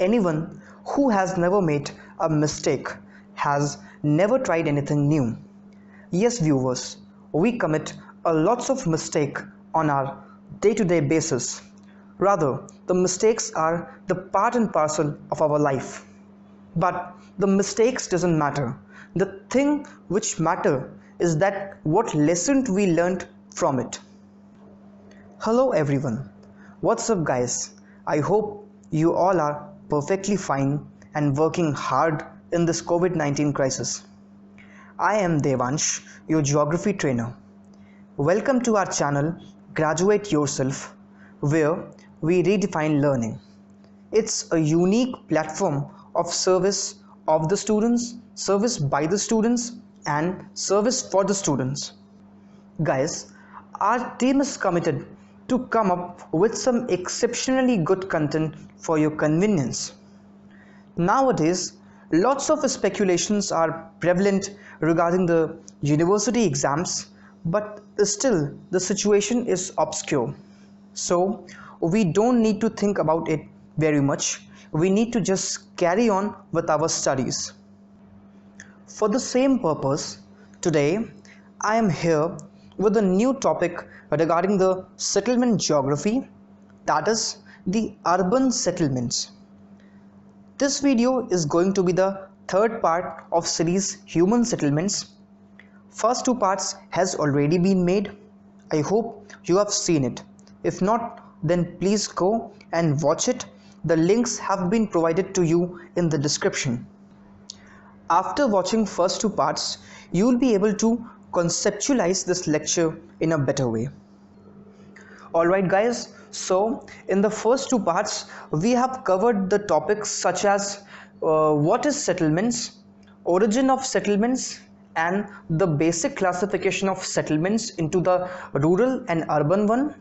Anyone who has never made a mistake has never tried anything new. Yes, viewers, we commit a lots of mistakes on our day-to-day basis. Rather, the mistakes are the part and parcel of our life. But the mistakes doesn't matter. The thing which matter is that what lesson we learned from it. Hello everyone. What's up guys? I hope you all are perfectly fine and working hard in this COVID-19 crisis. I am Devansh, your geography trainer. Welcome to our channel Graduate Yourself, where we redefine learning. It's a unique platform of service of the students, service by the students, and service for the students. Guys, our team is committed to come up with some exceptionally good content for your convenience. Nowadays, lots of speculations are prevalent regarding the university exams, but still the situation is obscure. So we don't need to think about it very much. We need to just carry on with our studies. For the same purpose, today I am here with a new topic regarding the settlement geography, that is the urban settlements. This video is going to be the third part of series Human Settlements. First two parts has already been made. I hope you have seen it. If not, then please go and watch it. The links have been provided to you in the description. After watching first two parts, you will be able to conceptualize this lecture in a better way. Alright guys, so in the first two parts we have covered the topics such as what is settlements, origin of settlements, and the basic classification of settlements into the rural and urban one.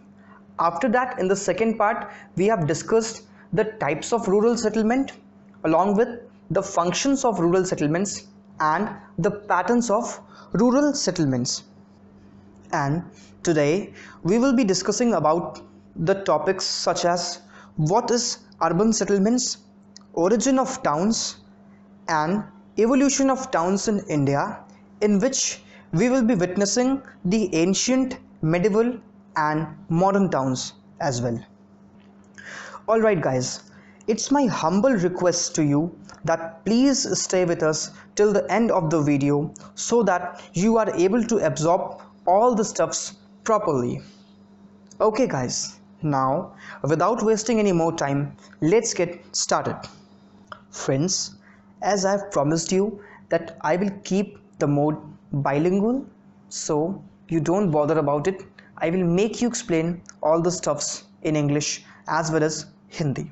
After that, in the second part, we have discussed the types of rural settlement along with the functions of rural settlements and the patterns of rural settlements. And today we will be discussing about the topics such as what is urban settlements, origin of towns, and evolution of towns in India, in which we will be witnessing the ancient, medieval, and modern towns as well. Alright guys, it's my humble request to you that please stay with us till the end of the video so that you are able to absorb all the stuffs properly. Okay guys, now without wasting any more time, let's get started. Friends, as I've promised you that I will keep the mode bilingual, so you don't bother about it. I will make you explain all the stuffs in English as well as Hindi.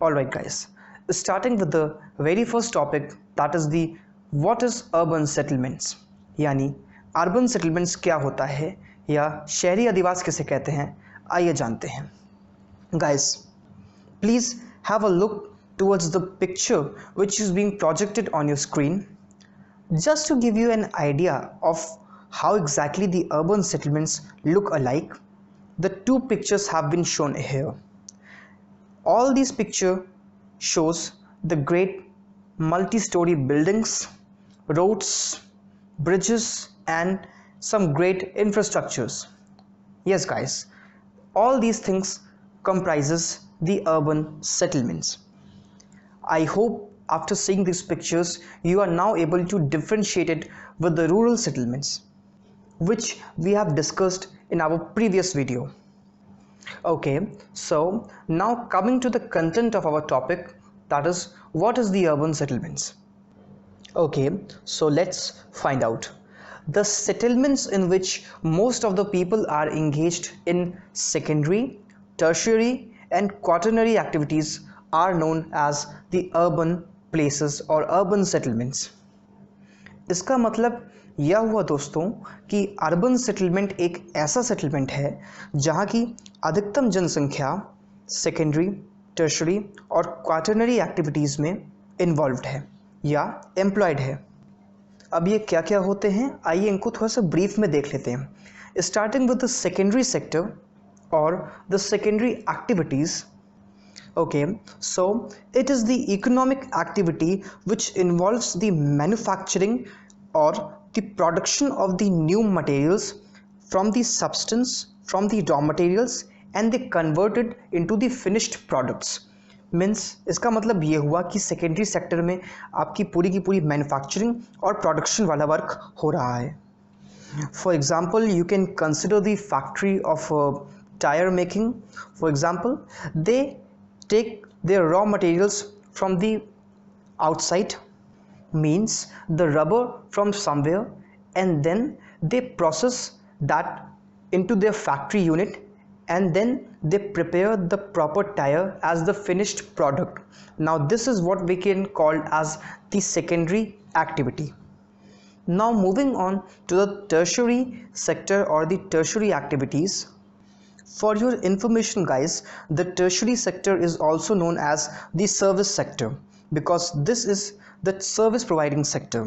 Alright guys, starting with the very first topic, that is the what is urban settlements, यानी urban settlements क्या होता है या शहरी अधिवास किसे कहते हैं, आइए जानते हैं. Guys, please have a look towards the picture which is being projected on your screen. Just to give you an idea of how exactly the urban settlements look alike, the two pictures have been shown here. All these picture shows the great multi-story buildings, roads, bridges, and some great infrastructures. Yes guys, all these things comprises the urban settlements. I hope after seeing these pictures you are now able to differentiate it with the rural settlements, which we have discussed in our previous video. Okay, so now coming to the content of our topic, that is what is the urban settlements. Okay, so let's find out. The settlements in which most of the people are engaged in secondary, tertiary, and quaternary activities are known as the urban places or urban settlements. इसका मतलब यह हुआ दोस्तों कि urban settlement एक ऐसा settlement है जहाँ की अधिकतम जनसंख्या सेकेंडरी, टर्शरी और क्वाटरनरी एक्टिविटीज़ में इन्वॉल्व्ड है या एम्प्लॉयड है. अब ये क्या क्या होते हैं, आइए इनको थोड़ा सा ब्रीफ में देख लेते हैं। Starting with the secondary sector or the secondary activities. Okay, so it is the economic activity which involves the manufacturing or the production of the new materials from the substance, from the raw materials and they converted into the finished products. Means इसका मतलब ये हुआ कि secondary sector में आपकी पूरी की पूरी मैन्युफैक्चरिंग और प्रोडक्शन वाला वर्क हो रहा है। For example you can consider the factory of tyre making. For example they take their raw materials from the outside, means the rubber from somewhere, and then they process that into their factory unit and then they prepare the proper tire as the finished product. Now this is what we can call as the secondary activity. Now moving on to the tertiary sector or the tertiary activities. For your information guys, the tertiary sector is also known as the service sector because this is the service providing sector.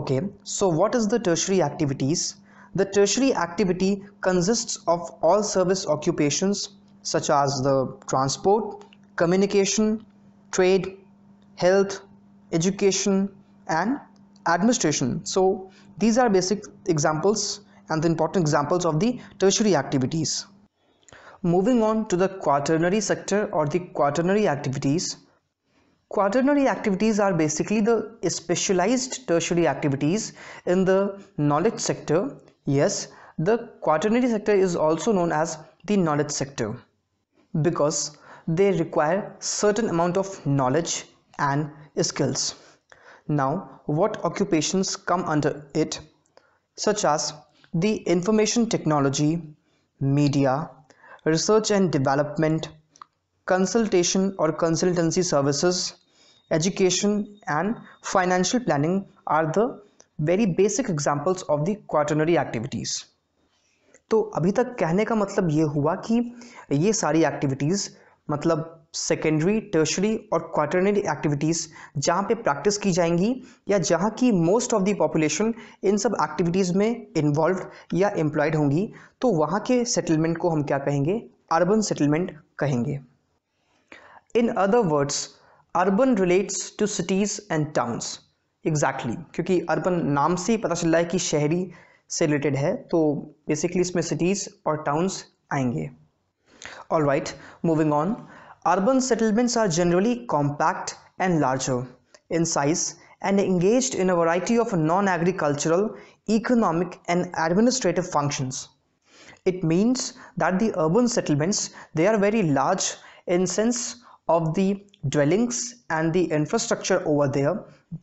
Okay, so what is the tertiary activities? The tertiary activity consists of all service occupations such as the transport, communication, trade, health, education and administration. So these are basic examples and the important examples of the tertiary activities. Moving on to the quaternary sector or the quaternary activities. Quaternary activities are basically the specialized tertiary activities in the knowledge sector. Yes, the quaternary sector is also known as the knowledge sector because they require certain amount of knowledge and skills. Now, what occupations come under it? Such as the information technology, media, research and development, consultation or consultancy services, education and financial planning are the very basic examples of the quaternary activities. तो अभी तक कहने का मतलब ये हुआ कि ये सारी एक्टिविटीज़ मतलब सेकेंडरी, टर्शरी और क्वाटर्नरी एक्टिविटीज़ जहाँ पे प्रैक्टिस की जाएंगी या जहाँ की मोस्ट ऑफ दी पॉपुलेशन इन सब एक्टिविटीज़ में इन्वॉल्व या एम्प्लॉयड होंगी, तो वहाँ के सेटलमेंट को हम क्या कहेंगे? अर्बन सेटलमेंट कहेंगे। In other words, urban relates to cities and towns. Exactly, क्योंकि अर्बन नाम से ही पता चल रहा है कि शहरी से रिलेटेड है, तो बेसिकली इसमें सिटीज़ और टाउन्स आएंगे। All right, moving on. Urban settlements are generally compact and larger in size and engaged in a variety of non agricultural, economic and administrative functions. It means that the urban settlements they are very large in sense of the dwellings and the infrastructure over there,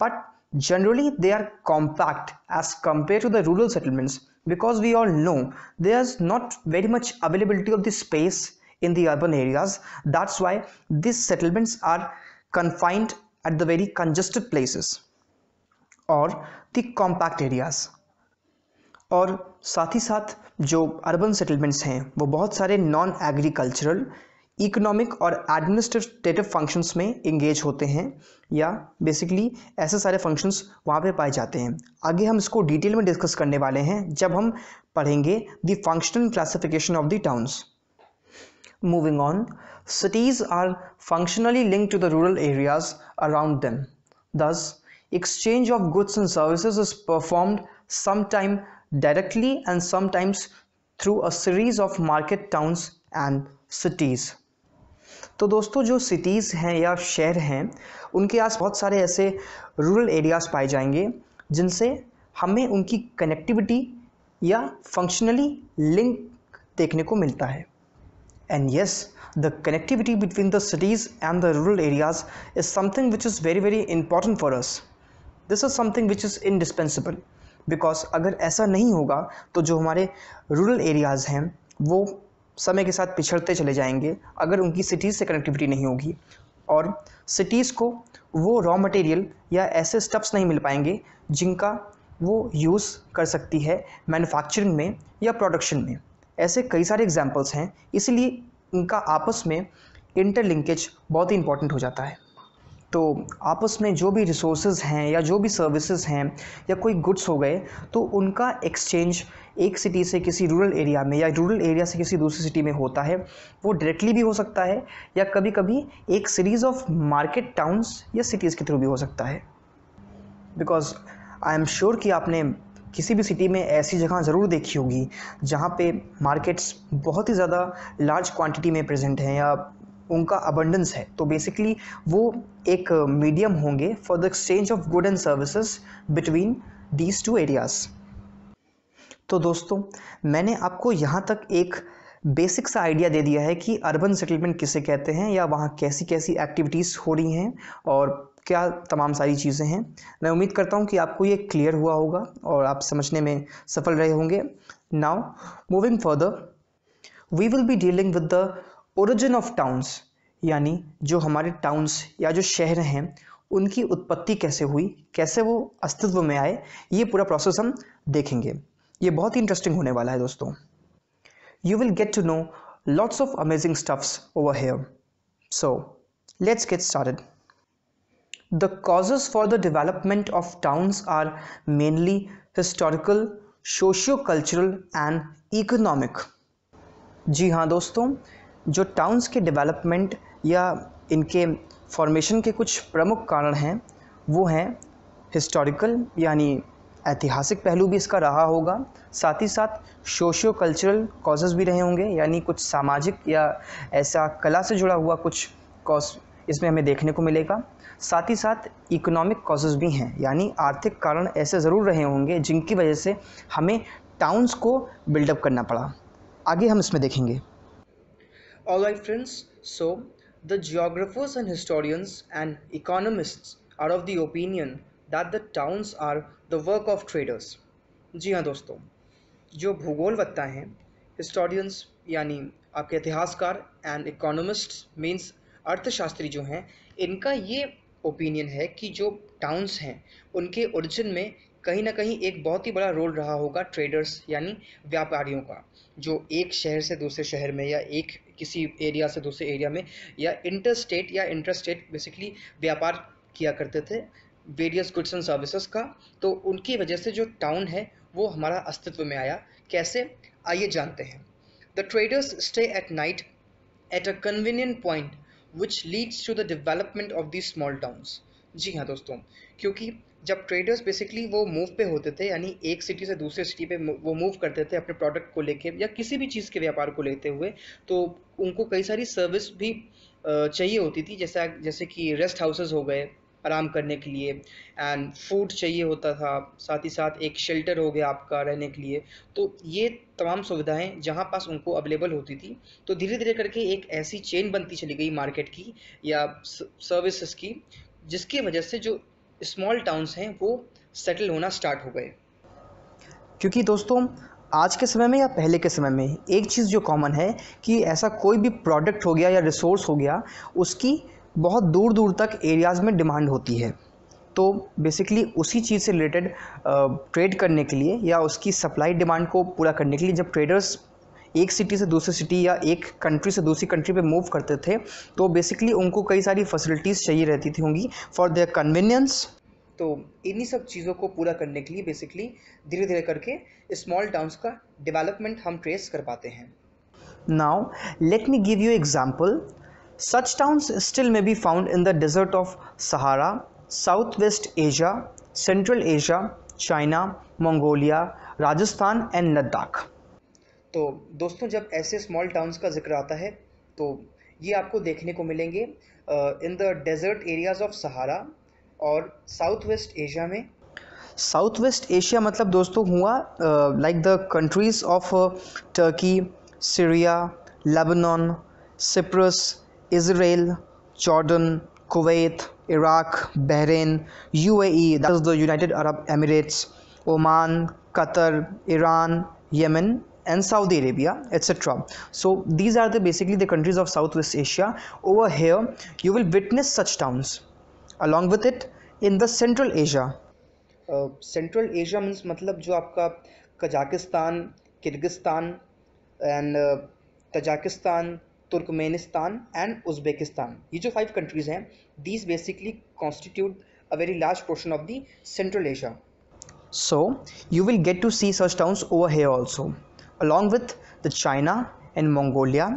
but generally they are compact as compared to the rural settlements because we all know there's not very much availability of the space in the urban areas. That's why these settlements are confined at the very congested places or the compact areas. और साथ ही साथ जो urban settlements हैं वो बहुत सारे non agricultural, economic और administrative functions में इंगेज होते हैं या बेसिकली ऐसे सारे फंक्शंस वहाँ पे पाए जाते हैं। आगे हम इसको डिटेल में डिस्कस करने वाले हैं जब हम पढ़ेंगे the functional classification of the towns. Moving on, cities are functionally linked to the rural areas around them, दस exchange of goods and services is performed sometime directly and sometimes through a series of market towns and cities. तो दोस्तों जो cities हैं या शहर हैं उनके आस बहुत सारे ऐसे रूरल एरियाज़ पाए जाएंगे जिनसे हमें उनकी कनेक्टिविटी या फंक्शनली लिंक देखने को मिलता है। And yes, the connectivity between the cities and the rural areas is something which is very very important for us. This is something which is indispensable because अगर ऐसा नहीं होगा तो जो हमारे रूरल एरियाज़ हैं वो समय के साथ पिछड़ते चले जाएंगे अगर उनकी सिटीज़ से कनेक्टिविटी नहीं होगी और सिटीज़ को वो रॉ मटेरियल या ऐसे स्टफ्स नहीं मिल पाएंगे जिनका वो यूज़ कर सकती है मैन्युफैक्चरिंग में या प्रोडक्शन में। ऐसे कई सारे एग्जांपल्स हैं, इसीलिए इनका आपस में इंटरलिंकेज बहुत ही इंपॉर्टेंट हो जाता है। तो आपस में जो भी रिसोर्सेज हैं या जो भी सर्विसेज हैं या कोई गुड्स हो गए तो उनका एक्सचेंज एक सिटी से किसी रूरल एरिया में या रूरल एरिया से किसी दूसरी सिटी में होता है। वो डायरेक्टली भी हो सकता है या कभी कभी एक सीरीज़ ऑफ मार्केट टाउन्स या सिटीज़ के थ्रू भी हो सकता है। बिकॉज आई एम श्योर कि आपने किसी भी सिटी में ऐसी जगह ज़रूर देखी होगी जहाँ पे मार्केट्स बहुत ही ज़्यादा लार्ज क्वांटिटी में प्रेजेंट हैं या उनका अबंडेंस है। तो बेसिकली वो एक मीडियम होंगे for the exchange of good and services between these two areas. तो दोस्तों, मैंने आपको यहाँ तक एक बेसिक सा आइडिया दे दिया है कि अर्बन सेटलमेंट किसे कहते हैं या वहाँ कैसी कैसी एक्टिविटीज़ हो रही हैं और क्या तमाम सारी चीज़ें हैं। मैं उम्मीद करता हूँ कि आपको ये क्लियर हुआ होगा और आप समझने में सफल रहे होंगे। Now moving further, we will be dealing with the origin of towns, यानी जो हमारे टाउन्स या जो शहर हैं उनकी उत्पत्ति कैसे हुई, कैसे वो अस्तित्व में आए, ये पूरा प्रोसेस हम देखेंगे। ये बहुत ही इंटरेस्टिंग होने वाला है दोस्तों। You will get to know lots of amazing stuffs over here. So let's get started. The causes for the development of towns are mainly historical, socio-cultural and economic. जी हाँ दोस्तों, जो टाउन्स के डेवलपमेंट या इनके फॉर्मेशन के कुछ प्रमुख कारण हैं वो हैं हिस्टोरिकल, यानी ऐतिहासिक पहलू भी इसका रहा होगा, साथ ही साथ सोशियो कल्चरल कॉजेज़ भी रहे होंगे, यानी कुछ सामाजिक या ऐसा कला से जुड़ा हुआ कुछ कॉज इसमें हमें देखने को मिलेगा। साथ ही साथ इकोनॉमिक कॉजेज़ भी हैं, यानी आर्थिक कारण ऐसे ज़रूर रहे होंगे जिनकी वजह से हमें टाउन्स को बिल्डअप करना पड़ा। आगे हम इसमें देखेंगे। Alright friends, so the geographers and historians and economists are of the opinion that the towns are the work of traders. जी हाँ दोस्तों, जो भूगोलवत्ता हैं, हिस्टोरियंस यानी आपके इतिहासकार एंड इकोनॉमिस्ट्स मीन्स अर्थशास्त्री जो हैं, इनका ये ओपिनियन है कि जो टाउन्स हैं उनके ओरिजिन में कहीं ना कहीं एक बहुत ही बड़ा रोल रहा होगा ट्रेडर्स यानी व्यापारियों का, जो एक शहर से दूसरे शहर में या एक किसी एरिया से दूसरे एरिया में या इंटरस्टेट बेसिकली व्यापार किया करते थे वेरियस गुड्स एंड सर्विसेज का। तो उनकी वजह से जो टाउन है वो हमारा अस्तित्व में आया। कैसे, आइए जानते हैं। The traders stay at night at a convenient point which leads to the development of these small towns. जी हाँ दोस्तों, क्योंकि जब traders basically वो मूव पे होते थे, यानी एक सिटी से दूसरे सिटी पे वो मूव करते थे अपने प्रोडक्ट को लेके या किसी भी चीज़ के व्यापार को लेते हुए, तो उनको कई सारी सर्विस भी चाहिए होती थी, जैसे कि रेस्ट हाउसेस हो गए आराम करने के लिए, एंड फूड चाहिए होता था, साथ ही साथ एक शेल्टर हो गया आपका रहने के लिए। तो ये तमाम सुविधाएं जहां पास उनको अवेलेबल होती थी, तो धीरे धीरे करके एक ऐसी चेन बनती चली गई मार्केट की या सर्विसेज की, जिसकी वजह से जो स्मॉल टाउन्स हैं वो सेटल होना स्टार्ट हो गए। क्योंकि दोस्तों आज के समय में या पहले के समय में एक चीज़ जो कॉमन है कि ऐसा कोई भी प्रोडक्ट हो गया या रिसोर्स हो गया, उसकी बहुत दूर दूर तक एरियाज़ में डिमांड होती है। तो बेसिकली उसी चीज़ से रिलेटेड ट्रेड करने के लिए या उसकी सप्लाई डिमांड को पूरा करने के लिए जब ट्रेडर्स एक सिटी से दूसरी सिटी या एक कंट्री से दूसरी कंट्री पे मूव करते थे, तो बेसिकली उनको कई सारी फैसिलिटीज़ चाहिए रहती थी होंगी फॉर देयर कन्वीनियंस। तो इन्हीं सब चीज़ों को पूरा करने के लिए बेसिकली धीरे धीरे करके स्मॉल टाउन्स का डेवलपमेंट हम ट्रेस कर पाते हैं। Now let me give you example. Such towns still may be found in the desert of Sahara, Southwest Asia, Central Asia, China, Mongolia, Rajasthan and Ladakh. तो दोस्तों, जब ऐसे स्मॉल टाउन्स का जिक्र आता है तो ये आपको देखने को मिलेंगे in the desert areas of Sahara और साउथ वेस्ट एशिया में। साउथ वेस्ट एशिया मतलब दोस्तों हुआ like the countries of Turkey, Syria, Lebanon, Cyprus, Israel, Jordan, Kuwait, Iraq, Bahrain, UAE, that is the United Arab Emirates, Oman, Qatar, Iran, Yemen and Saudi Arabia, etc. So these are basically the countries of Southwest Asia. Over here you will witness such towns. Along with it in the Central Asia. Central Asia means मतलब जो आपका Kazakhstan, Kyrgyzstan and Tajikistan, Turkmenistan and Uzbekistan, ये जो 5 countries हैं These basically constitute a very large portion of the Central Asia. So you will get to see such towns over here also, along with the China and Mongolia.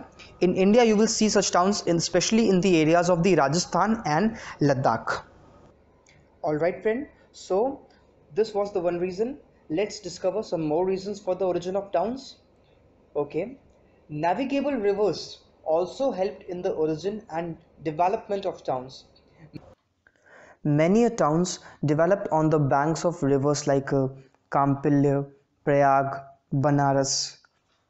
In India you will see such towns, especially in the areas of the Rajasthan and Ladakh. Alright friend, so this was the one reason. Let's discover some more reasons for the origin of towns. Okay, navigable rivers also helped in the origin and development of towns. Many towns developed on the banks of rivers like Kampilya, Prayag, Banaras,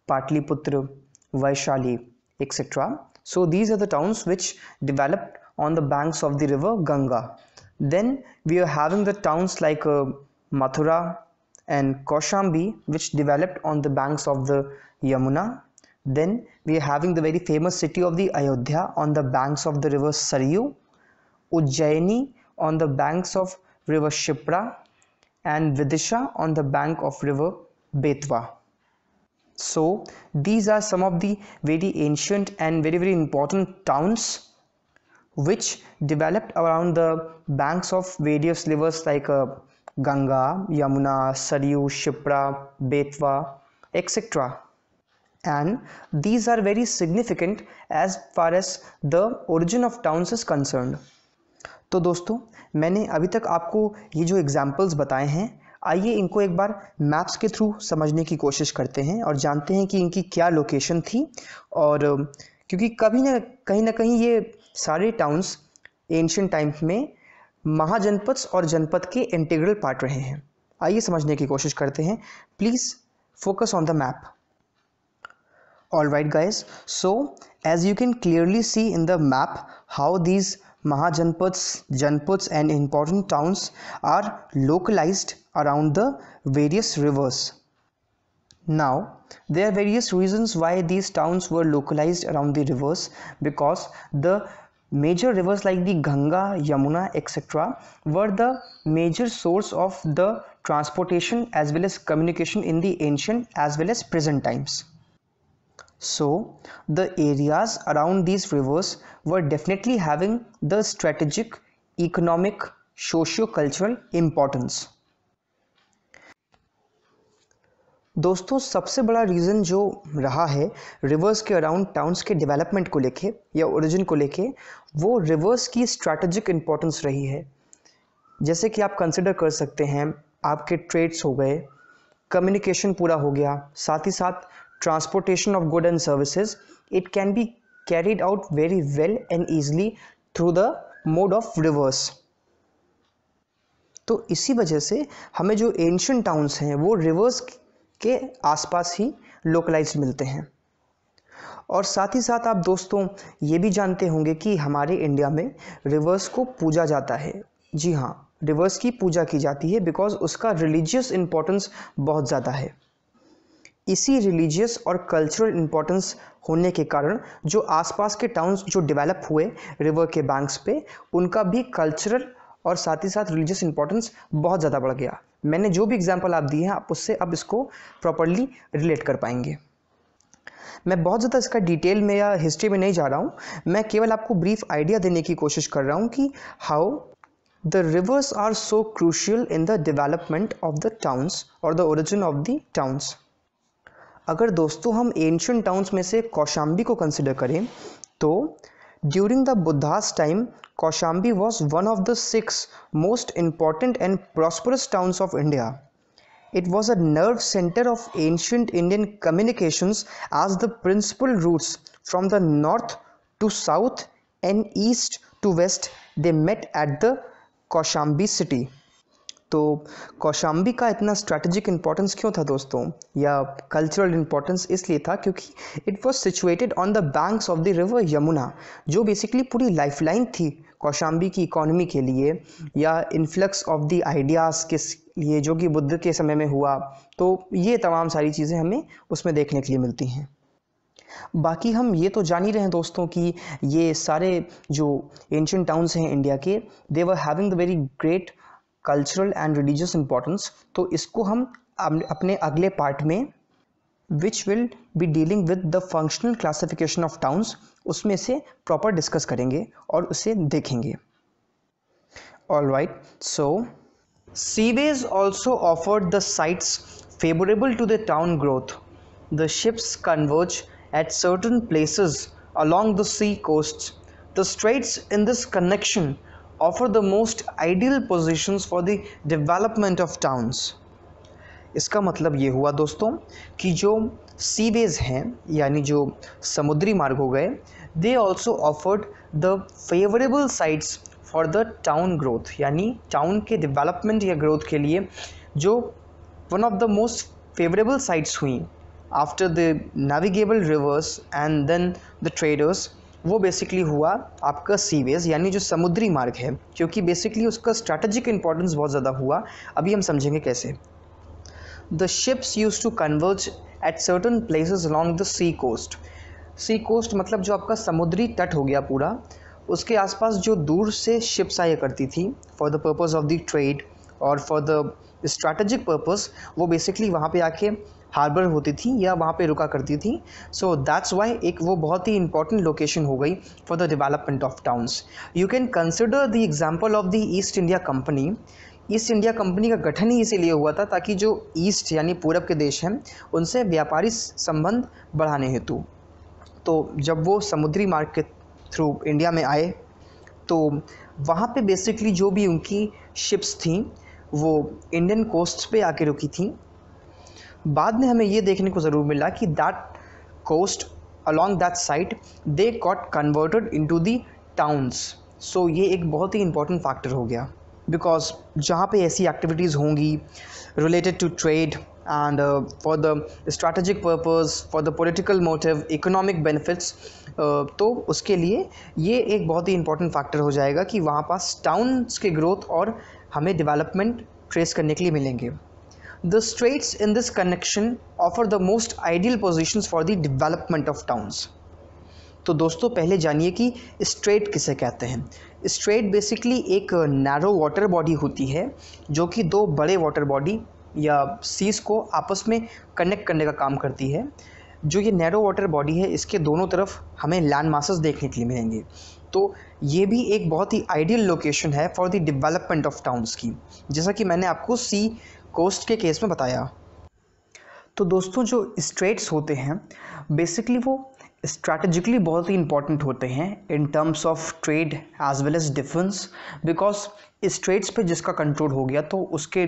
Pataliputra, Vaishali, etc. So these are the towns which developed on the banks of the river Ganga. Then we are having the towns like Mathura and Kaushambi, which developed on the banks of the Yamuna. Then we are having the very famous city of the Ayodhya on the banks of the river Saryu, Ujjaini on the banks of river Shipra, and Vidisha on the bank of river Betwa. So these are some of the very ancient and very important towns which developed around the banks of various rivers like Ganga, Yamuna, Saryu, Shipra, Betwa, etc. And these are very significant as far as the origin of towns is concerned. तो दोस्तों मैंने अभी तक आपको ये जो examples बताए हैं, आइए इनको एक बार मैप्स के थ्रू समझने की कोशिश करते हैं और जानते हैं कि इनकी क्या लोकेशन थी, और क्योंकि कभी ना कहीं ये सारे टाउन्स एंशिएंट टाइम्स में महाजनपद्स और जनपद के इंटीग्रल पार्ट रहे हैं. आइए समझने की कोशिश करते हैं. Please focus on the map. Alright guys, so as you can clearly see in the map how these Mahajanpads, Janpads and important towns are localized around the various rivers. Now there are various reasons why these towns were localized around the rivers, because the major rivers like the Ganga, Yamuna, etc. were the major source of the transportation as well as communication in the ancient as well as present times. So the areas around these rivers were definitely having the strategic, economic, socio-cultural importance. दोस्तों सबसे बड़ा reason जो रहा है reverse के around towns के development को लेके या ओरिजिन को लेके, वो रिवर्स की स्ट्रैटेजिक इम्पोर्टेंस रही है. जैसे कि आप कंसिडर कर सकते हैं, आपके ट्रेड्स हो गए, कम्युनिकेशन पूरा हो गया, साथ ही साथ transportation of goods and services. It can be carried out very well and easily through the mode of rivers. तो इसी वजह से हमें जो ancient towns हैं वो rivers के आसपास ही localized मिलते हैं. और साथ ही साथ आप दोस्तों ये भी जानते होंगे कि हमारे इंडिया में rivers को पूजा जाता है. जी हाँ, rivers की पूजा की जाती है because उसका religious importance बहुत ज़्यादा है. इसी रिलीजियस और कल्चरल इम्पोर्टेंस होने के कारण जो आसपास के टाउन्स जो डेवलप हुए रिवर के बैंक्स पे, उनका भी कल्चरल और साथ ही साथ रिलीजियस इम्पोर्टेंस बहुत ज़्यादा बढ़ गया. मैंने जो भी एग्जांपल आप दिए हैं, आप उससे अब इसको प्रॉपर्ली रिलेट कर पाएंगे. मैं बहुत ज़्यादा इसका डिटेल में या हिस्ट्री में नहीं जा रहा हूँ, मैं केवल आपको ब्रीफ आइडिया देने की कोशिश कर रहा हूँ कि how the rivers are so crucial in the development of the towns or the origin of the towns. अगर दोस्तों हम एंशिएंट टाउन्स में से कौशाम्बी को कंसिडर करें तो during the Buddha's time Kaushambi was one of the 6 most important and prosperous towns of India. It was a nerve centre of ancient Indian communications as the principal routes from the north to south and east to west they met at the Kaushambi city. तो कौशाम्बी का इतना strategic importance क्यों था दोस्तों, या cultural importance इसलिए था क्योंकि it was situated on the banks of the river Yamuna, जो बेसिकली पूरी लाइफलाइन थी कौशाम्बी की इकोनॉमी के लिए या इन्फ्लक्स ऑफ द आइडियाज़ के लिए जो कि बुद्ध के समय में हुआ. तो ये तमाम सारी चीज़ें हमें उसमें देखने के लिए मिलती हैं. बाकी हम ये तो जान ही रहे हैं दोस्तों कि ये सारे जो एंशिएंट टाउन्स हैं इंडिया के, they were having the very great cultural and religious importance. तो इसको हम अपने अगले पार्ट में, which will be dealing with the functional classification of towns, उसमें से प्रॉपर डिस्कस करेंगे और उसे देखेंगे. Alright, so seaways also offered the sites favorable to the town growth. The ships converge at certain places along the sea coasts. The straits in this connection offer the most ideal positions for the development of towns. इसका मतलब ये हुआ दोस्तों कि जो sewage हैं यानी जो समुद्री मार्ग हो गए they also offered the favorable sites for the town growth यानी टाउन के डेवलपमेंट या ग्रोथ के लिए जो one of the most favorable sites हुई after the navigable rivers and then the traders वो बेसिकली हुआ आपका सीवेज यानी जो समुद्री मार्ग है क्योंकि बेसिकली उसका स्ट्रैटेजिक इंपॉर्टेंस बहुत ज़्यादा हुआ अभी हम समझेंगे कैसे. The ships used to converge at certain places along the sea coast. Sea coast मतलब जो आपका समुद्री तट हो गया पूरा उसके आसपास जो दूर से ships आया करती थी for the purpose of the trade और for the strategic purpose वो basically वहाँ पे आके हार्बर होती थी या वहाँ पे रुका करती थी. So that's why एक वो बहुत ही important location हो गई for the development of towns. You can consider the example of the East India Company. East India company का गठन ही इसीलिए हुआ था ताकि जो ईस्ट यानी पूरब के देश हैं उनसे व्यापारी संबंध बढ़ाने हेतु. तो जब वो समुद्री मार्ग के थ्रू इंडिया में आए तो वहाँ पे बेसिकली जो भी उनकी शिप्स थीं वो इंडियन कोस्ट पे आके रुकी थीं. बाद में हमें ये देखने को ज़रूर मिला कि that coast along that site they got converted into the towns. सो ये एक बहुत ही इंपॉर्टेंट फैक्टर हो गया बिकॉज जहाँ पे ऐसी एक्टिविटीज़ होंगी related to trade and for the strategic purpose for the political motive economic benefits तो उसके लिए ये एक बहुत ही इंपॉर्टेंट फैक्टर हो जाएगा कि वहाँ पास टाउन्स के ग्रोथ और हमें डेवलपमेंट ट्रेस करने के लिए मिलेंगे. The straits in this connection offer the most ideal positions for the development of towns. तो दोस्तों पहले जानिए कि स्ट्रेट किसे कहते हैं. स्ट्रेट बेसिकली एक नैरो वाटर बॉडी होती है जो कि दो बड़े वाटर बॉडी या सीज को आपस में कनेक्ट करने का काम करती है. जो ये नैरो वाटर बॉडी है इसके दोनों तरफ हमें लैंड मासेस देखने के लिए मिलेंगे. तो ये भी एक बहुत ही आइडियल लोकेशन है for the development of towns की जैसा कि मैंने आपको सी कोस्ट के केस में बताया. तो दोस्तों जो स्ट्रेट्स होते हैं बेसिकली वो स्ट्रैटेजिकली बहुत ही इंपॉर्टेंट होते हैं in terms of trade as well as defence because इस ट्रेड्स पे जिसका कंट्रोल हो गया तो उसके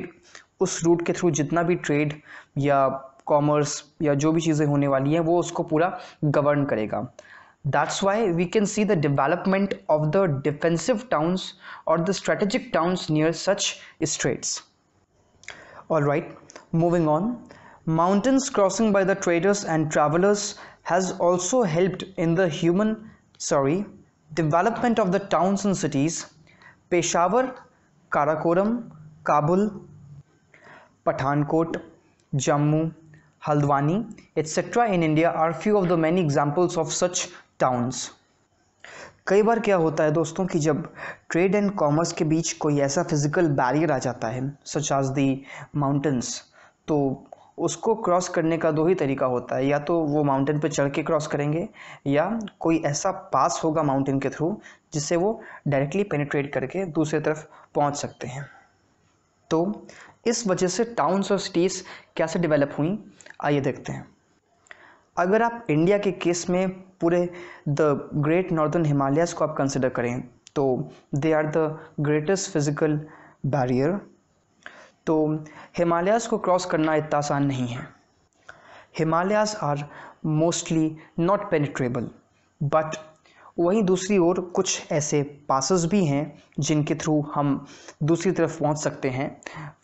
उस रूट के थ्रू जितना भी ट्रेड या कॉमर्स या जो भी चीज़ें होने वाली हैं वो उसको पूरा गवर्न करेगा. That's why we can see the development of the defensive towns और the strategic towns near such straits. Alright, moving on. Mountains crossing by the traders and travelers has also helped in the development of the towns and cities. Peshawar, Karakoram, Kabul, Pathankot, Jammu, Haldwani, etc. in India are few of the many examples of such towns. कई बार क्या होता है दोस्तों कि जब trade and commerce के बीच कोई ऐसा फिजिकल बैरियर आ जाता है such as the mountains, तो उसको क्रॉस करने का दो ही तरीका होता है. या तो वो माउंटेन पे चढ़ के क्रॉस करेंगे या कोई ऐसा पास होगा माउंटेन के थ्रू जिससे वो डायरेक्टली पेनिट्रेट करके दूसरी तरफ पहुंच सकते हैं. तो इस वजह से टाउन्स और सिटीज़ कैसे डेवलप हुई आइए देखते हैं. अगर आप इंडिया के केस में पूरे द ग्रेट नॉर्दर्न हिमालयाज़ को आप कंसिडर करें तो they are the greatest physical barrier. तो हिमालयाज़ को क्रॉस करना इतना आसान नहीं है. Himalayas are mostly not penetrable but वहीं दूसरी ओर कुछ ऐसे पासेस भी हैं जिनके थ्रू हम दूसरी तरफ पहुंच सकते हैं.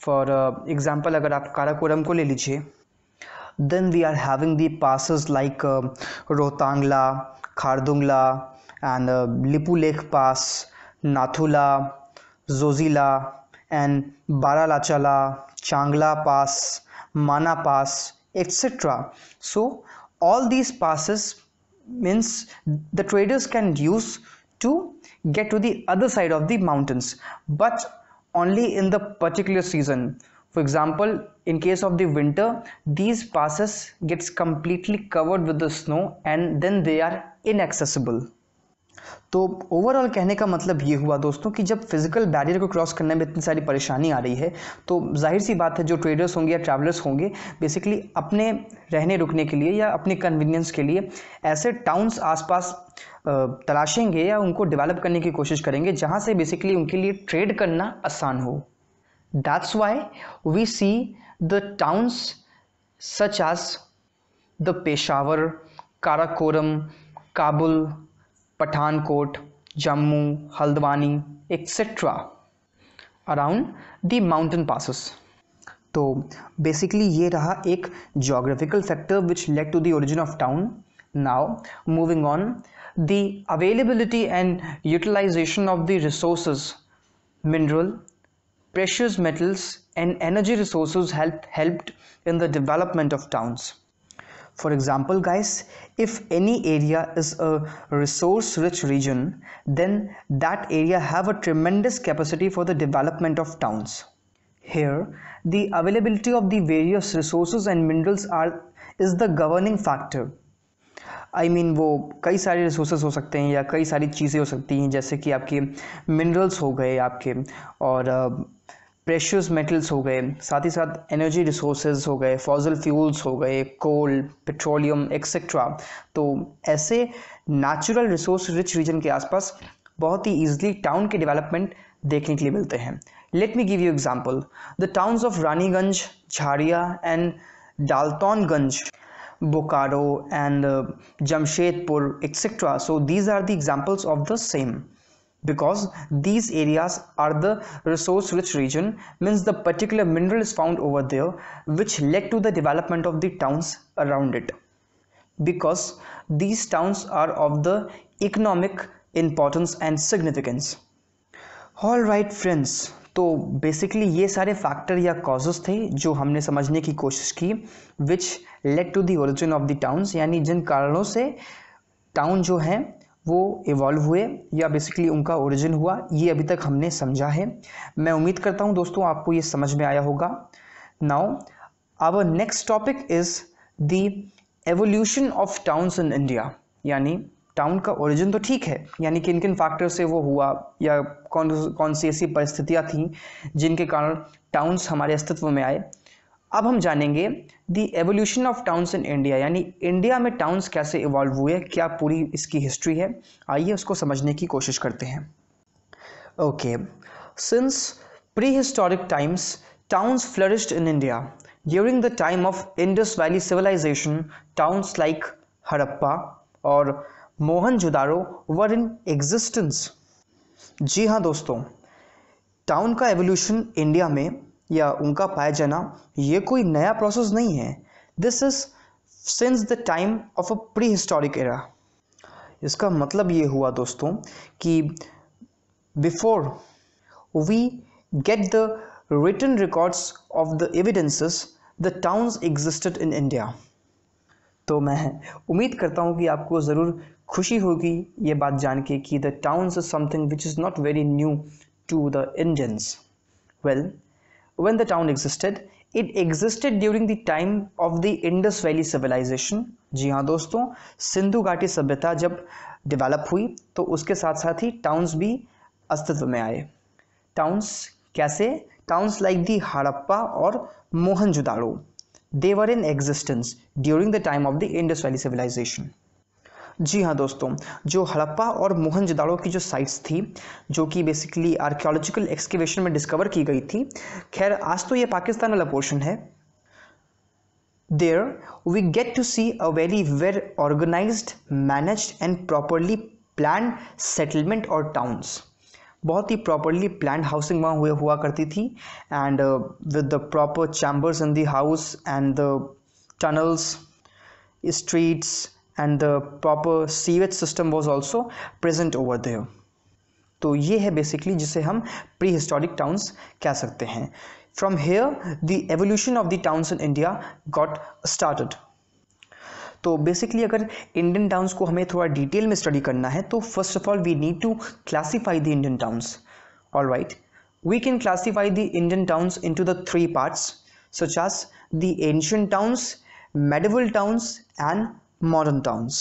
फॉर एग्ज़ाम्पल अगर आप काराकोरम को ले लीजिए then we are having the passes like Rohtangla, Khardungla and Lipu लेख pass, Nathula, Zojila and Baralachala, Changla Pass, Mana Pass, etc. So all these passes means the traders can use to get to the other side of the mountains but only in the particular season. For example, in case of the winter, these passes gets completely covered with the snow and then they are inaccessible. तो overall कहने का मतलब ये हुआ दोस्तों कि जब physical barrier को क्रॉस करने में इतनी सारी परेशानी आ रही है तो जाहिर सी बात है जो ट्रेडर्स होंगे या ट्रैवलर्स होंगे बेसिकली अपने रहने रुकने के लिए या अपने कन्वीनियंस के लिए ऐसे टाउन्स आसपास तलाशेंगे या उनको डेवलप करने की कोशिश करेंगे जहाँ से बेसिकली उनके लिए ट्रेड करना आसान हो. That's why we see the towns such as the Peshawar, Karakoram, Kabul, Pathankot, Jammu, Haldwani, etc. around the mountain passes. तो basically ये रहा एक geographical factor which led to the origin of town. Now moving on, the availability and utilization of the resources, mineral, precious metals and energy resources helped in the development of towns. For example guys, if any area is a resource rich region, then that area have a tremendous capacity for the development of towns. Here the availability of the various resources and minerals is the governing factor. I mean वो कई सारे resources हो सकते हैं या कई सारी चीज़ें हो सकती हैं जैसे कि आपके minerals हो गए आपके और प्रेशियस मेटल्स हो गए, साथ ही साथ एनर्जी रिसोर्सेज हो गए, फॉसिल फ्यूल्स हो गए, कोल, पेट्रोलियम एक्सेट्रा. तो ऐसे नेचुरल रिसोर्स रिच रीजन के आसपास बहुत ही ईजिली टाउन के डेवलपमेंट देखने के लिए मिलते हैं. Let me give you example. The towns of Raniganj, Jharia and Daltonganj, Bokaro and Jamshedpur etcetera. So these are the examples of the same. Because these areas are the resource rich region, means the particular mineral is found over there, which led to the development of the towns around it. Because these towns are of the economic importance and significance. Alright friends, तो basically ये सारे factor या causes थे जो हमने समझने की कोशिश की which led to the origin of the towns, यानी जिन कारणों से town जो है वो इवॉल्व हुए या बेसिकली उनका ओरिजिन हुआ, ये अभी तक हमने समझा है. मैं उम्मीद करता हूँ दोस्तों आपको ये समझ में आया होगा. Now our next topic is the evolution of towns in India. यानी टाउन का ओरिजिन तो ठीक है, यानी किन किन फैक्टर से वो हुआ या कौन सी ऐसी परिस्थितियाँ थीं जिनके कारण टाउन्स हमारे अस्तित्व में आए. अब हम जानेंगे the evolution of towns in India, यानी इंडिया में टाउन्स कैसे इवॉल्व हुए, क्या पूरी इसकी हिस्ट्री है. आइए उसको समझने की कोशिश करते हैं. Okay, since pre historic times towns flourished in India. During the time of Indus valley civilization towns like Harappa और मोहनजोदारो वर इन एग्जिस्टेंस. जी हाँ दोस्तों, टाउन का एवोल्यूशन इंडिया में या उनका पाया जाना ये कोई नया प्रोसेस नहीं है. This is since the time of a pre historic era. इसका मतलब ये हुआ दोस्तों कि before we get the written records of the evidences the towns existed in India. तो मैं उम्मीद करता हूँ कि आपको ज़रूर खुशी होगी ये बात जान के कि the towns is something which is not very new to the Indians. Well, when the town existed, it existed during the time of the Indus Valley civilization. जी हाँ दोस्तों, सिंधु घाटी सभ्यता जब डेवलप हुई तो उसके साथ साथ ही टाउन्स भी अस्तित्व में आए. टाउन्स कैसे? टाउन्स लाइक दी हड़प्पा और Mohenjodaro, they were in existence during the time of the Indus valley civilization. जी हाँ दोस्तों, जो हड़प्पा और मोहनजोदारो की जो साइट्स थी जो कि बेसिकली आर्कियोलॉजिकल एक्सकेवेशन में डिस्कवर की गई थी, खैर आज तो ये पाकिस्तान वाला पोर्शन है. There we get to see a very well organised, managed and properly planned settlement और टाउन्स. बहुत ही प्रॉपरली प्लान्ड हाउसिंग वहाँ हुआ करती थी and with the proper chambers in the house and the tunnels, streets and the proper sewage system was also present over there. तो ये है basically जिसे हम prehistoric towns कह सकते हैं. From here the evolution of the towns in India got started. तो basically अगर Indian towns को हमें थोड़ा detail में study करना है तो first of all we need to classify the Indian towns. Alright, we can classify the Indian towns into the three parts such as the ancient towns, medieval towns and modern towns.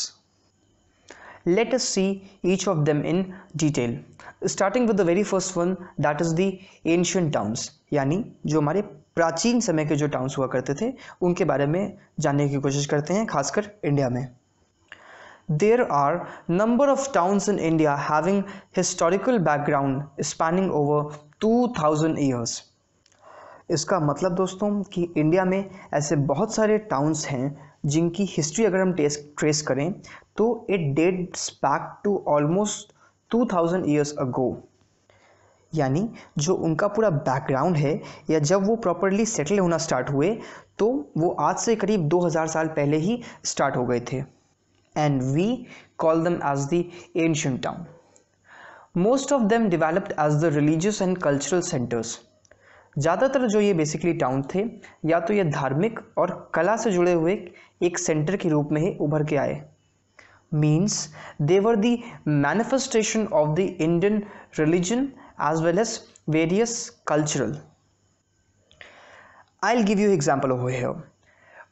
Let us see each of them in detail. Starting with the very first one, that is the ancient towns, यानी जो हमारे प्राचीन समय के जो towns हुआ करते थे उनके बारे में जानने की कोशिश करते हैं, खासकर इंडिया में. There are number of towns in India having historical background spanning over 2000 years. इसका मतलब दोस्तों कि इंडिया में ऐसे बहुत सारे टाउन्स हैं जिनकी हिस्ट्री अगर हम ट्रेस करें तो it dates back to almost 2000 years ago, यानी जो उनका पूरा बैकग्राउंड है या जब वो प्रॉपर्ली सेटल होना स्टार्ट हुए तो वो आज से करीब 2000 साल पहले ही स्टार्ट हो गए थे. And we call them as the ancient town. Most of them developed as the religious and cultural centers. ज़्यादातर जो ये basically town थे या तो ये धार्मिक और कला से जुड़े हुए एक center के रूप में ही उभर के आए. Means they were the manifestation of the Indian religion as well as various cultural. I'll give you example over here.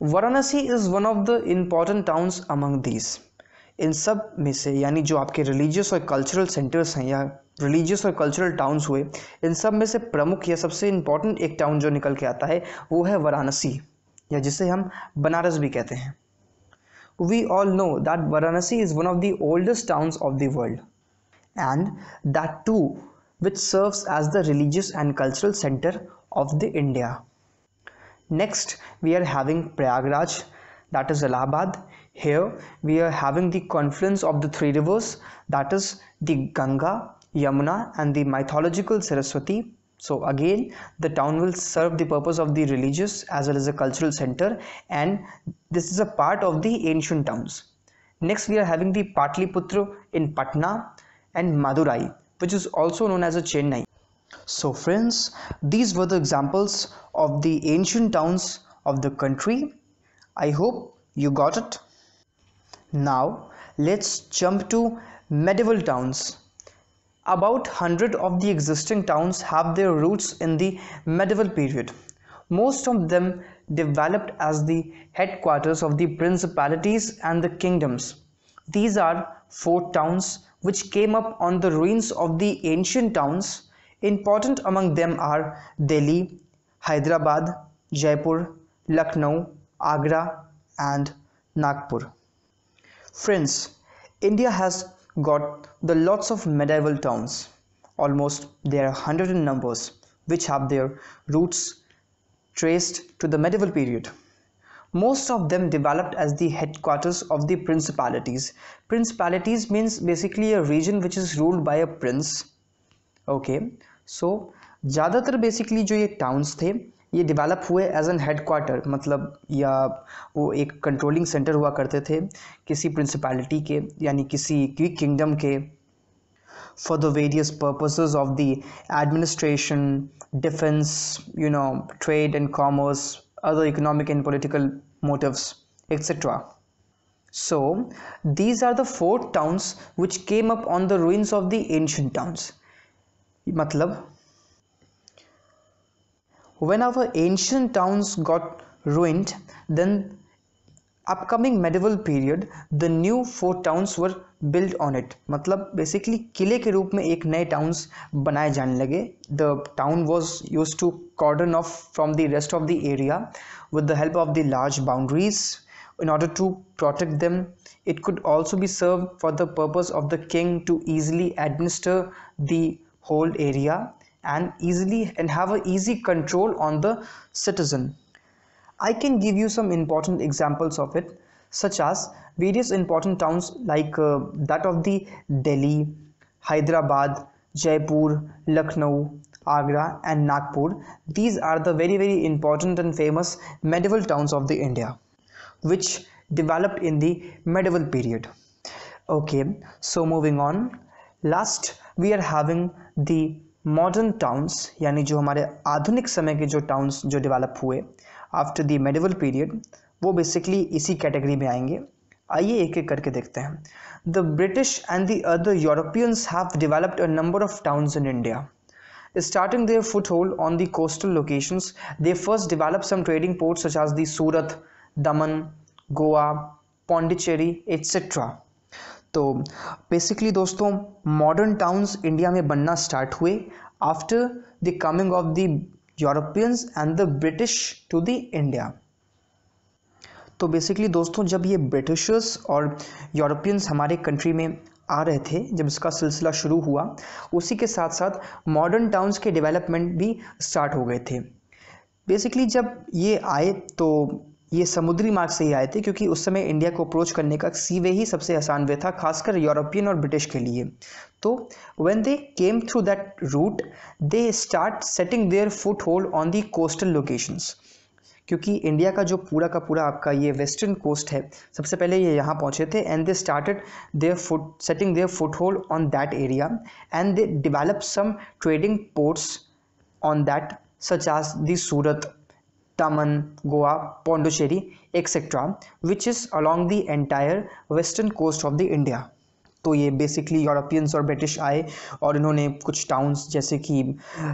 Varanasi is one of the important towns among these. इन सब में से यानी जो आपके religious और cultural centers हैं या religious और cultural towns हुए, इन सब में से प्रमुख या सबसे important एक town जो निकल के आता है वो है वाराणसी, या जिसे हम बनारस भी कहते हैं. We all know that Varanasi is one of the oldest towns of the world, and that too which serves as the religious and cultural center of the India. Next, we are having Prayagraj, that is Allahabad. Here, we are having the confluence of the three rivers, that is the Ganga, Yamuna and the mythological Saraswati. So again, the town will serve the purpose of the religious as well as a cultural center, and this is a part of the ancient towns. Next, we are having the Pataliputra in Patna and Madurai, which is also known as a Chennai. So friends, these were the examples of the ancient towns of the country. I hope you got it. Now let's jump to medieval towns. About 100 of the existing towns have their roots in the medieval period. Most of them developed as the headquarters of the principalities and the kingdoms. These are fort towns which came up on the ruins of the ancient towns. Important among them are Delhi, Hyderabad, Jaipur, Lucknow, Agra and Nagpur. Friends, India has got the lots of medieval towns. Almost there are 100 in numbers which have their roots traced to the medieval period. Most of them developed as the headquarters of the principalities. Principalities means basically a region which is ruled by a prince. Okay, so ज़्यादातर basically जो ये towns थे ये develop हुए as an head quarter, मतलब या वो एक कंट्रोलिंग सेंटर हुआ करते थे किसी प्रिंसिपैलिटी के यानी किसी किंगडम के, for the various purposes of the administration, defence, you know, trade and commerce, other economic and political motives etcetera. So these are the four towns which came up on the ruins of the ancient towns. मतलब when our ancient towns got ruined, then upcoming medieval period the new fort towns were built on it. मतलब basically किले के रूप में एक नए towns बनाए जाने लगे. The town was used to cordon off from the rest of the area with the help of the large boundaries in order to protect them. It could also be served for the purpose of the king to easily administer the whole area and easily and have an easy control on the citizen. I can give you some important examples of it, such as various important towns like that of the Delhi, Hyderabad, Jaipur, Lucknow, Agra and Nagpur. These are the very important and famous medieval towns of the India which developed in the medieval period. Okay, so moving on, last we are having the modern towns, यानी जो हमारे आधुनिक समय के जो towns जो develop हुए after the medieval period, वो basically इसी category में आएंगे. आइए एक एक करके देखते हैं. The British and the other Europeans have developed a number of towns in India. Starting their foothold on the coastal locations, they first developed some trading ports such as the Surat, Daman, Goa, Pondicherry, etc. तो basically दोस्तों modern towns India में बनना start हुए after the coming of the Europeans and the British to the India. तो basically दोस्तों जब ये Britishers और यूरोपियंस हमारे कंट्री में आ रहे थे, जब इसका सिलसिला शुरू हुआ, उसी के साथ साथ मॉडर्न टाउन्स के डेवलपमेंट भी स्टार्ट हो गए थे। बेसिकली जब ये आए तो ये समुद्री मार्ग से ही आए थे, क्योंकि उस समय इंडिया को अप्रोच करने का सी वे ही सबसे आसान वे था, खासकर यूरोपियन और ब्रिटिश के लिए। तो when they came through that route they start setting their foothold on the coastal locations, क्योंकि इंडिया का जो पूरा का पूरा आपका ये वेस्टर्न कोस्ट है, सबसे पहले ये यहाँ पहुँचे थे। And they started their foot setting their foothold on that area and they develop some trading ports on that such as the Surat, Daman, Goa, Pondicherry, etc., which is along the entire western coast of the India। तो ये basically Europeans और British आए और इन्होंने कुछ towns, जैसे कि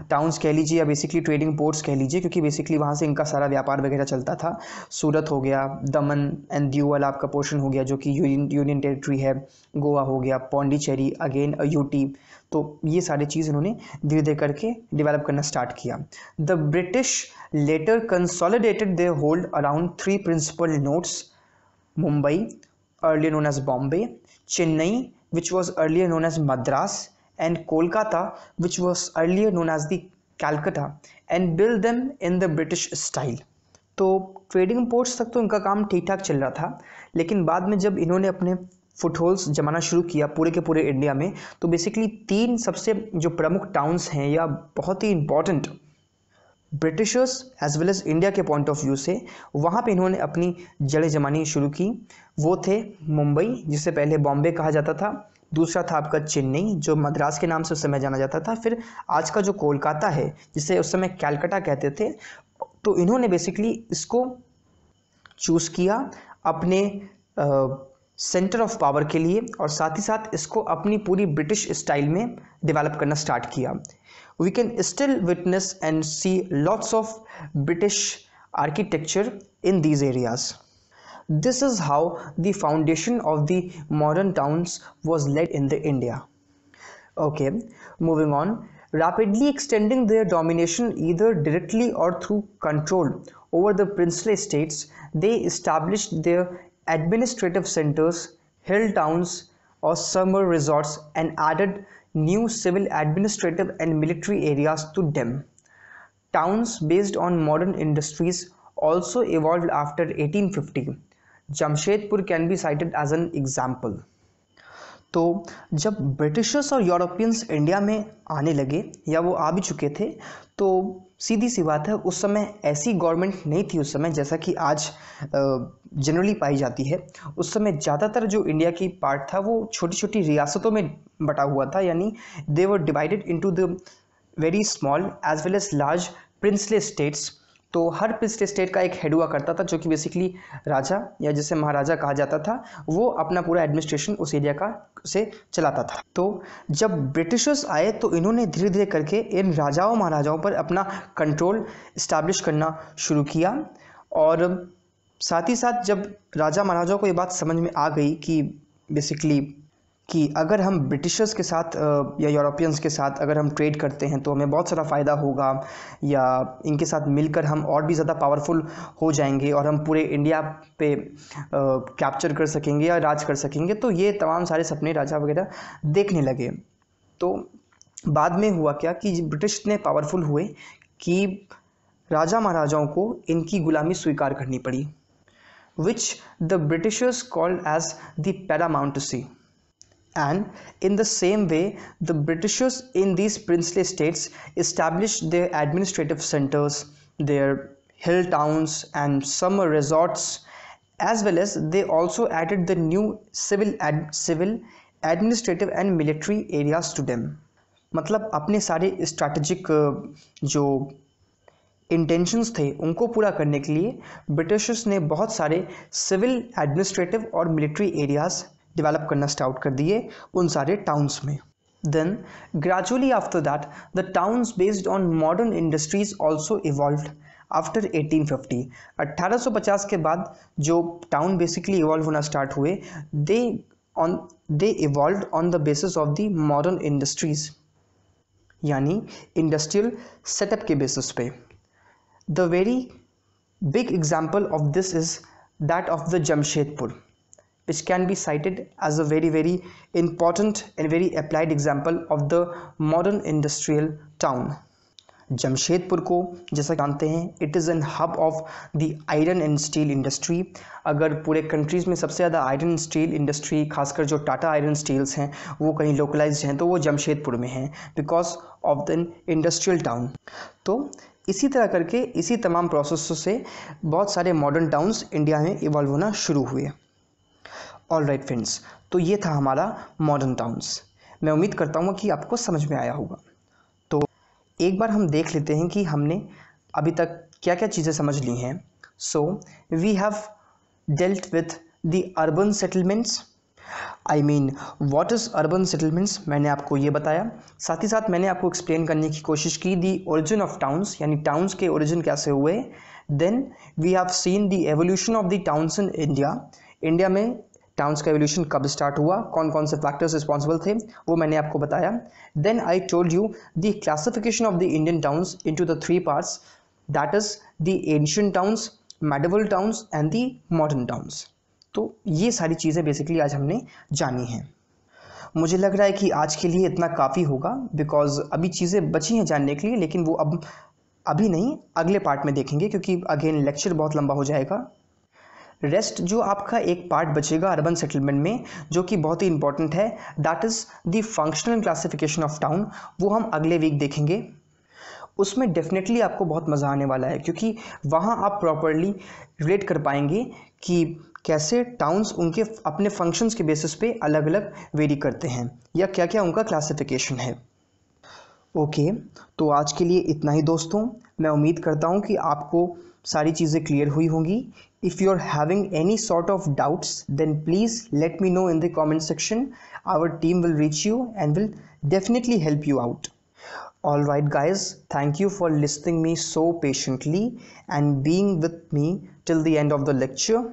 towns कह लीजिए या बेसिकली ट्रेडिंग पोर्ट्स कह लीजिए, क्योंकि बेसिकली वहाँ से इनका सारा व्यापार वगैरह चलता था। सूरत हो गया, दमन एंड दीव वाला आपका पोर्शन हो गया जो कि यूनियन टेरिटरी है, गोवा हो गया, पौंडीचेरी अगेन यूटी। तो ये सारी चीज़ इन्होंने धीरे धीरे करके डिवेलप करना स्टार्ट किया। The British later consolidated their hold around 3 principal nodes, Mumbai earlier known as Bombay, Chennai, which was earlier known as Madras, and Kolkata, which was earlier known as the Calcutta, and built them in the British style। तो trading ports तक तो इनका काम ठीक ठाक चल रहा था, लेकिन बाद में जब इन्होंने अपने फुटहोल्स जमाना शुरू किया पूरे के पूरे इंडिया में, तो बेसिकली 3 सबसे जो प्रमुख टाउन्स हैं या बहुत ही important Britishers as well as India के पॉइंट ऑफ व्यू से, वहाँ पे इन्होंने अपनी जड़ें जमानी शुरू की। वो थे मुंबई, जिसे पहले बॉम्बे कहा जाता था, दूसरा था आपका चेन्नई जो मद्रास के नाम से उस समय जाना जाता था, फिर आज का जो कोलकाता है जिसे उस समय कैलकाटा कहते थे। तो इन्होंने बेसिकली इसको चूज़ किया अपने सेंटर ऑफ पावर के लिए और साथ ही साथ इसको अपनी पूरी ब्रिटिश स्टाइल में डेवलप करना स्टार्ट किया। We can still witness and see lots of British architecture in these areas. This is how the foundation of the modern towns was laid in the India. Okay, moving on. Rapidly extending their domination either directly or through control over the princely estates, they established their administrative centers, hill towns or summer resorts and added new civil, administrative and military areas to them. Towns based on modern industries also evolved after 1850. Jamshedpur can be cited as an example. तो जब Britishers और Europeans India में आने लगे या वो आ भी चुके थे, तो सीधी सी बात है उस समय ऐसी गवर्नमेंट नहीं थी उस समय जैसा कि आज जनरली पाई जाती है। उस समय ज़्यादातर जो इंडिया की पार्ट था वो छोटी छोटी रियासतों में बटा हुआ था, यानी they were divided into the very small as well as large princely states. तो हर प्रिंसली स्टेट का एक हेड हुआ करता था जो कि बेसिकली राजा या जिसे महाराजा कहा जाता था, वो अपना पूरा एडमिनिस्ट्रेशन उस एरिया का से चलाता था। तो जब ब्रिटिशर्स आए तो इन्होंने धीरे धीरे करके इन राजाओं महाराजाओं पर अपना कंट्रोल इस्टेब्लिश करना शुरू किया। और साथ ही साथ जब राजा महाराजाओं को ये बात समझ में आ गई कि बेसिकली कि अगर हम ब्रिटिशर्स के साथ या यूरोपियंस के साथ अगर हम ट्रेड करते हैं तो हमें बहुत सारा फ़ायदा होगा या इनके साथ मिलकर हम और भी ज़्यादा पावरफुल हो जाएंगे और हम पूरे इंडिया पे कैप्चर कर सकेंगे या राज कर सकेंगे, तो ये तमाम सारे सपने राजा वगैरह देखने लगे। तो बाद में हुआ क्या कि ब्रिटिश इतने पावरफुल हुए कि राजा महाराजाओं को इनकी गुलामी स्वीकार करनी पड़ी, which the Britishers called as the paramountcy. And in the same way, the Britishers in these princely states established their administrative centers, their hill towns and summer resorts, as well as they also added the new civil, administrative and military areas to them। मतलब अपने सारे strategic जो intentions थे उनको पूरा करने के लिए ब्रिटिशर्स ने बहुत सारे सिविल, एडमिनिस्ट्रेटिव और मिलिट्री एरियाज़ डेवलप करना स्टार्ट कर दिए उन सारे टाउन्स में। Then gradually after that the towns based on modern industries also evolved after 1850। 1850 के बाद जो टाउन बेसिकली इवॉल्व होना स्टार्ट हुए, they they evolved on the basis of the modern industries, यानी इंडस्ट्रियल सेटअप के बेसिस पे. The very big example of this is that of the Jamshedpur, which can be cited as a very very important and very applied example of the modern industrial town. Jamshedpur को जैसा जानते हैं, it is an hub of the iron and steel industry. अगर पूरे countries में सबसे ज़्यादा iron steel industry, खासकर जो टाटा आयरन स्टील्स हैं, वो कहीं लोकलाइज हैं तो वो जमशेदपुर में हैं, because of the industrial town. तो इसी तरह करके इसी तमाम प्रोसेसों से बहुत सारे मॉडर्न टाउन्स इंडिया में इवॉल्व होना शुरू हुए. ऑल राइट फ्रेंड्स, तो ये था हमारा मॉडर्न टाउन्स. मैं उम्मीद करता हूँ कि आपको समझ में आया होगा. एक बार हम देख लेते हैं कि हमने अभी तक क्या क्या चीज़ें समझ ली हैं. So we have dealt with the urban settlements, I mean what is urban settlements, मैंने आपको ये बताया. साथ ही साथ मैंने आपको एक्सप्लेन करने की कोशिश की दी ओरिजिन ऑफ टाउन्स, यानी टाउन्स के ओरिजिन कैसे हुए. Then we have seen the evolution of the towns in India, India में टाउन्स का एवोल्यूशन कब स्टार्ट हुआ, कौन कौन से फैक्टर्स रिस्पॉन्सिबल थे, वो मैंने आपको बताया. Then I told you the classification of the Indian towns into the three parts, that is the ancient towns, medieval towns and the modern towns. तो ये सारी चीज़ें बेसिकली आज हमने जानी हैं. मुझे लग रहा है कि आज के लिए इतना काफ़ी होगा, बिकॉज अभी चीज़ें बची हैं जानने के लिए, लेकिन वो अब अभी नहीं, अगले पार्ट में देखेंगे, क्योंकि अगेन लेक्चर बहुत लंबा हो जाएगा. रेस्ट जो आपका एक पार्ट बचेगा अर्बन सेटलमेंट में, जो कि बहुत ही इंपॉर्टेंट है, that is the functional classification of town, वो हम अगले वीक देखेंगे. उसमें डेफिनेटली आपको बहुत मज़ा आने वाला है, क्योंकि वहाँ आप प्रॉपर्ली रिलेट कर पाएंगे कि कैसे टाउन्स उनके अपने फंक्शंस के बेसिस पे अलग अलग वेरी करते हैं, या क्या क्या उनका क्लासिफिकेशन है. ओके, तो आज के लिए इतना ही दोस्तों. मैं उम्मीद करता हूँ कि आपको सारी चीज़ें क्लियर हुई होंगी. If you are having any sort of doubts, then please let me know in the comment section. Our team will reach you and will definitely help you out. Alright guys, thank you for listening me so patiently and being with me till the end of the lecture.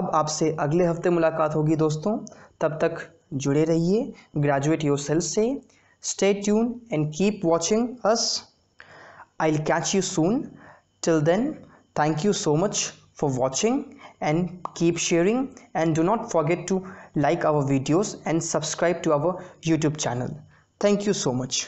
अब आपसे अगले हफ्ते मुलाकात होगी दोस्तों. तब तक जुड़े रहिए Graduate Yourself से. Stay tuned and keep watching us. I'll catch you soon. Till then, thank you so much for watching and keep sharing, and do not forget to like our videos and subscribe to our YouTube channel. Thank you so much.